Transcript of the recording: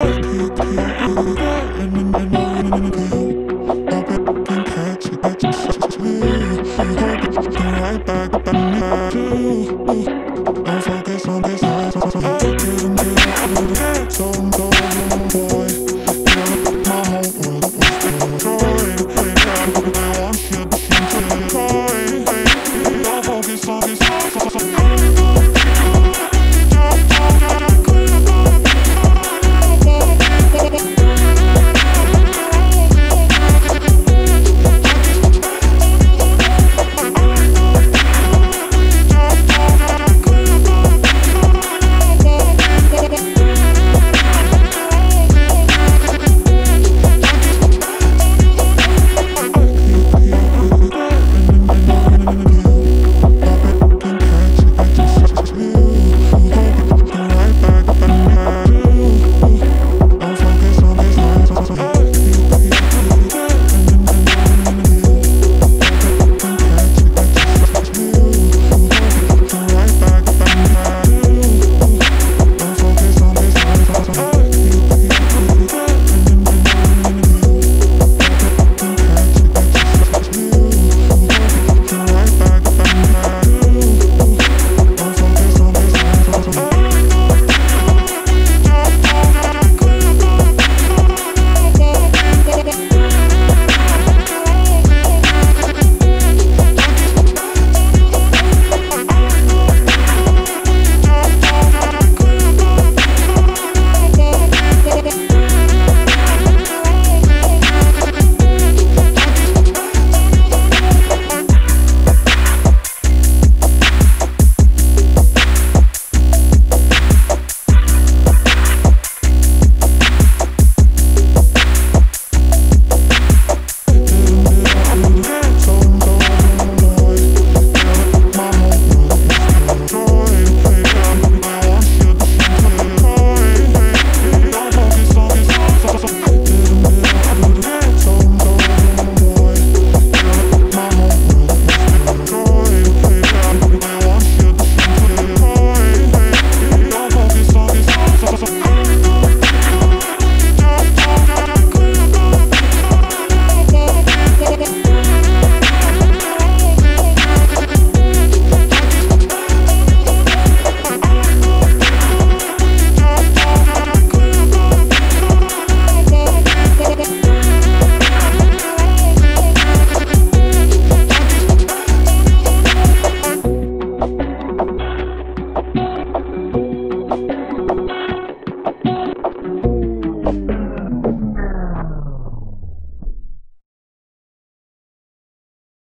Don't focus on this, so